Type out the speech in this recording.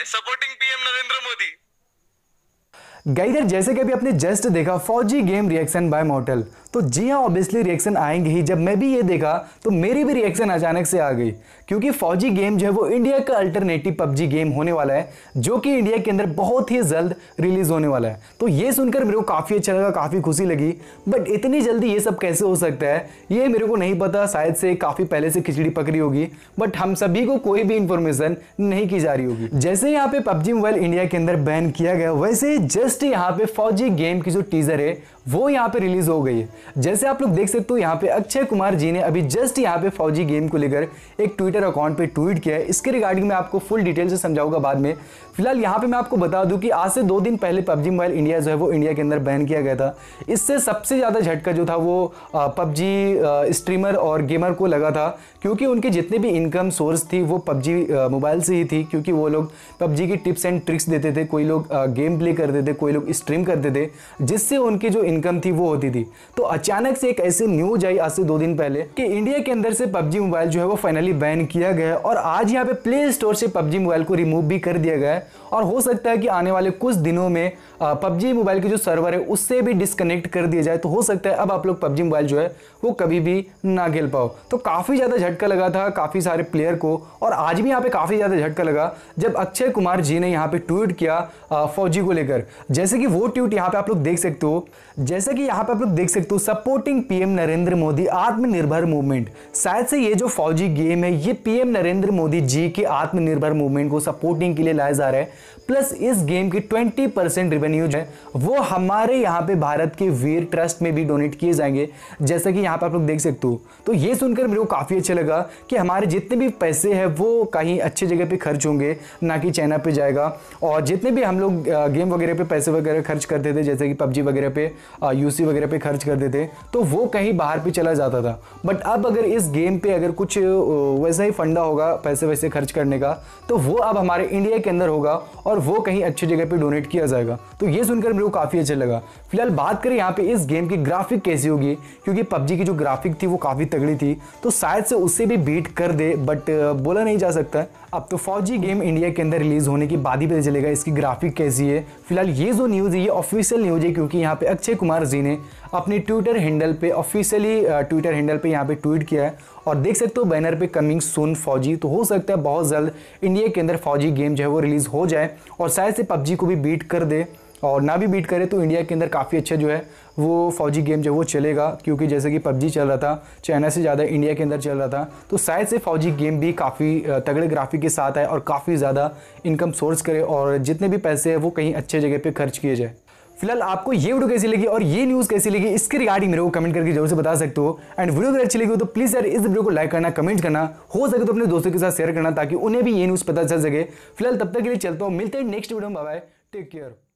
है, supporting PM Narendra Modi. गाइडर जैसे कि अभी आपने जस्ट देखा फौजी गेम रिएक्शन बाय मॉर्टल, तो जी हाँ ऑब्वियसली रिएक्शन आएंगे ही। जब मैं भी ये देखा तो मेरी भी रिएक्शन अचानक से आ गई, क्योंकि फौजी गेम जो है वो इंडिया का अल्टरनेटिव पबजी गेम होने वाला है, जो कि इंडिया के अंदर बहुत ही जल्द रिलीज होने वाला है। तो ये सुनकर मेरे को काफ़ी अच्छा लगा, काफ़ी खुशी लगी, बट इतनी जल्दी ये सब कैसे हो सकता है ये मेरे को नहीं पता। शायद से काफ़ी पहले से खिचड़ी पकड़ी होगी, बट हम सभी को कोई भी इंफॉर्मेशन नहीं की जा रही होगी। जैसे यहाँ पे पबजी मोबाइल इंडिया के अंदर बैन किया गया, वैसे जस्ट यहाँ पे फौजी गेम की जो टीजर है वो यहाँ पे रिलीज हो गई है। जैसे आप लोग देख सकते हो यहाँ पे अक्षय कुमार जी ने अभी जस्ट यहाँ पे फौजी गेम को लेकर एक ट्विटर अकाउंट पे ट्वीट किया है। इसके रिगार्डिंग मैं आपको फुल डिटेल से समझाऊंगा बाद में। फिलहाल यहाँ पे मैं आपको बता दूं कि आज से 2 दिन पहले पबजी मोबाइल इंडिया जो है वो इंडिया के अंदर बैन किया गया था। इससे सबसे ज़्यादा झटका जो था वो पबजी स्ट्रीमर और गेमर को लगा था, क्योंकि उनके जितने भी इनकम सोर्स थी वो पबजी मोबाइल से ही थी, क्योंकि वो लोग पबजी की टिप्स एंड ट्रिक्स देते थे, कोई लोग गेम प्ले करते थे, कोई लोग स्ट्रीम करते थे, जिससे उनकी जो इनकम थी वो होती थी। तो अचानक से एक ऐसी न्यूज आई आज से 2 दिन पहले कि इंडिया के अंदर से पबजी मोबाइल जो है वो फाइनली बैन किया गया है, और आज यहाँ पे प्ले स्टोर से पबजी मोबाइल को रिमूव भी कर दिया गया है। और हो सकता है कि आने वाले कुछ दिनों में पबजी मोबाइल के जो सर्वर है उससे भी डिस्कनेक्ट कर दिया जाए, तो हो सकता है अब आप लोग पबजी मोबाइल जो है वो कभी भी ना खेल पाओ। तो काफ़ी ज़्यादा झटका लगा था काफ़ी सारे प्लेयर को, और आज भी यहाँ पे काफ़ी ज़्यादा झटका लगा जब अक्षय कुमार जी ने यहाँ पे ट्वीट किया फौजी को लेकर। जैसे कि वो ट्वीट यहाँ पे आप लोग देख सकते हो, जैसे कि यहाँ पे आप लोग देख सकते हो, सपोर्टिंग पीएम नरेंद्र मोदी आत्मनिर्भर मूवमेंट। शायद से ये जो फौजी गेम है ये पीएम नरेंद्र मोदी जी के आत्मनिर्भर मूवमेंट को सपोर्टिंग के लिए लाया जा रहा है। प्लस इस गेम की 20% रेवेन्यू जो है वो हमारे यहाँ पे भारत के वीर ट्रस्ट में भी डोनेट किए जाएंगे, जैसे कि यहाँ पे आप लोग देख सकते हो। तो ये सुनकर मेरे को काफ़ी अच्छा लगा कि हमारे जितने भी पैसे हैं वो कहीं अच्छे जगह पर खर्च होंगे, ना कि चाइना पर जाएगा। और जितने भी हम लोग गेम वगैरह पे पैसे वगैरह खर्च करते थे, जैसे कि पबजी वगैरह पे, यूसी वगैरह पे खर्च करते थे, तो वो कहीं बाहर पे चला जाता था। बट अब अगर इस गेम पे अगर कुछ वैसा ही फंडा होगा पैसे वैसे खर्च करने का, तो वो अब हमारे इंडिया के अंदर होगा और वो कहीं अच्छी जगह पे डोनेट किया जाएगा। तो ये सुनकर मेरे को काफ़ी अच्छा लगा। फिलहाल बात करें यहाँ पे इस गेम की ग्राफिक कैसी होगी, क्योंकि पबजी की जो ग्राफिक थी वो काफ़ी तगड़ी थी, तो शायद से उससे भी बीट कर दे, बट बोला नहीं जा सकता। अब तो फौजी गेम इंडिया के अंदर रिलीज होने के बाद ही पता चलेगा इसकी ग्राफिक कैसी है। फिलहाल ये जो न्यूज़ है ये ऑफिशियल न्यूज़ है, क्योंकि यहाँ पे अक्षय कुमार जी ने अपने ट्विटर हैंडल पे ऑफिशियली ट्विटर हैंडल पे यहाँ पे ट्वीट किया है, और देख सकते हो बैनर पे कमिंग सून फौजी। तो हो सकता है बहुत जल्द इंडिया के अंदर फौजी गेम जो है वो रिलीज़ हो जाए, और शायद से पबजी को भी बीट कर दे, और ना भी बीट करे तो इंडिया के अंदर काफ़ी अच्छा जो है वो फौजी गेम जो है वो चलेगा। क्योंकि जैसे कि पबजी चल रहा था चाइना से ज़्यादा इंडिया के अंदर चल रहा था, तो शायद से फौजी गेम भी काफ़ी तगड़े ग्राफिक के साथ आए और काफ़ी ज़्यादा इनकम सोर्स करे, और जितने भी पैसे हैं वो कहीं अच्छे जगह पर खर्च किए जाए। फिलहाल आपको ये वीडियो कैसी लगी और ये न्यूज़ कैसी लगी इसके रिगार्डिंग मेरे को कमेंट करके जरूर से बता सकते हो। एंड वीडियो अगर अच्छी लगी हो तो प्लीज़ यार इस वीडियो को लाइक करना, कमेंट करना, हो सके तो अपने दोस्तों के साथ शेयर करना ताकि उन्हें भी ये न्यूज़ पता चल सके। फिलहाल तब तक के लिए चलता हूँ, मिलते हैं नेक्स्ट वीडियो में। Bye, take care.